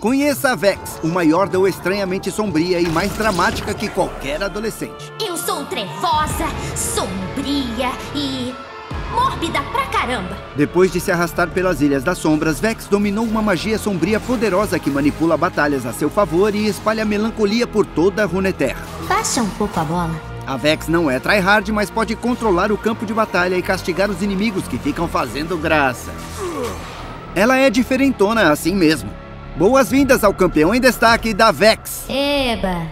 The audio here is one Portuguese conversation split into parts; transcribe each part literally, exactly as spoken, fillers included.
Conheça a Vex, uma Yordle estranhamente sombria e mais dramática que qualquer adolescente. Eu sou trevosa, sombria e... mórbida pra caramba! Depois de se arrastar pelas Ilhas das Sombras, Vex dominou uma magia sombria poderosa que manipula batalhas a seu favor e espalha melancolia por toda a Runeterra. Baixa um pouco a bola. A Vex não é tryhard, mas pode controlar o campo de batalha e castigar os inimigos que ficam fazendo graça. Ela é diferentona assim mesmo. Boas-vindas ao campeão em destaque da Vex! Eba!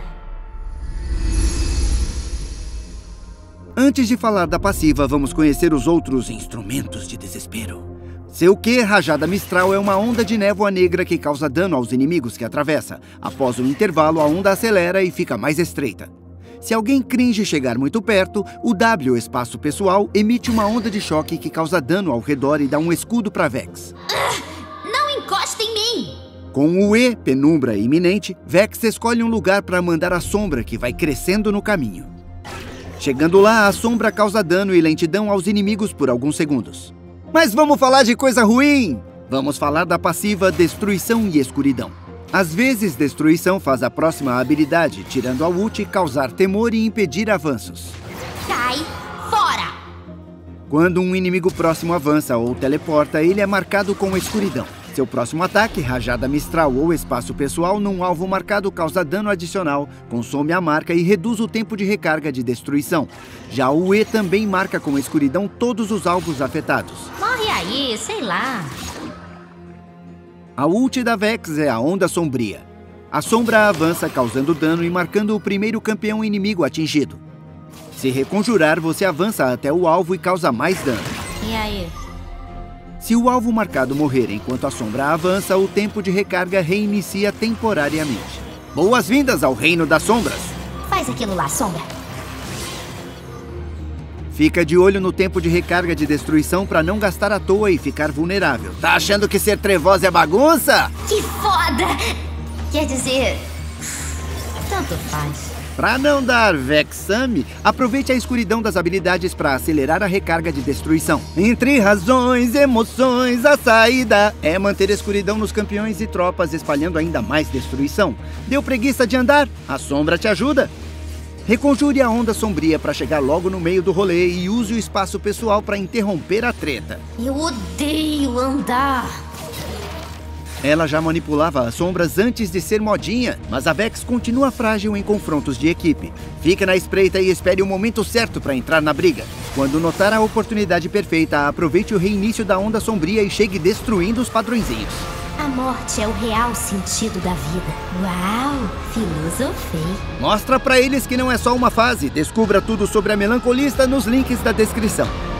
Antes de falar da passiva, vamos conhecer os outros instrumentos de desespero. Seu Q, Rajada Mistral, é uma onda de névoa negra que causa dano aos inimigos que atravessa. Após um intervalo, a onda acelera e fica mais estreita. Se alguém cringe chegar muito perto, o W, espaço pessoal, emite uma onda de choque que causa dano ao redor e dá um escudo pra Vex. Uh, não encosta em mim! Com o E, penumbra iminente, Vex escolhe um lugar para mandar a sombra que vai crescendo no caminho. Chegando lá, a sombra causa dano e lentidão aos inimigos por alguns segundos. Mas vamos falar de coisa ruim! Vamos falar da passiva Destruição e Escuridão. Às vezes, Destruição faz a próxima habilidade, tirando a ult, causar temor e impedir avanços. Sai fora! Quando um inimigo próximo avança ou teleporta, ele é marcado com escuridão. Seu próximo ataque, Rajada Mistral ou espaço pessoal num alvo marcado causa dano adicional, consome a marca e reduz o tempo de recarga de destruição. Já o E também marca com escuridão todos os alvos afetados. Morre aí, sei lá. A ult da Vex é a Onda Sombria. A sombra avança causando dano e marcando o primeiro campeão inimigo atingido. Se reconjurar, você avança até o alvo e causa mais dano. E aí? Se o alvo marcado morrer enquanto a sombra avança, o tempo de recarga reinicia temporariamente. Boas-vindas ao Reino das Sombras! Faz aquilo lá, sombra! Fica de olho no tempo de recarga de destruição para não gastar à toa e ficar vulnerável. Tá achando que ser trevosa é bagunça? Que foda! Quer dizer... tanto faz. Pra não dar vexame, aproveite a escuridão das habilidades para acelerar a recarga de destruição. Entre razões, emoções, a saída é manter a escuridão nos campeões e tropas, espalhando ainda mais destruição. Deu preguiça de andar? A sombra te ajuda. Reconjure a onda sombria para chegar logo no meio do rolê e use o espaço pessoal para interromper a treta. Eu odeio andar. Ela já manipulava as sombras antes de ser modinha, mas a Vex continua frágil em confrontos de equipe. Fica na espreita e espere o momento certo para entrar na briga. Quando notar a oportunidade perfeita, aproveite o reinício da onda sombria e chegue destruindo os padrõezinhos. A morte é o real sentido da vida. Uau, filosofei. Mostra pra eles que não é só uma fase. Descubra tudo sobre a Melancolista nos links da descrição.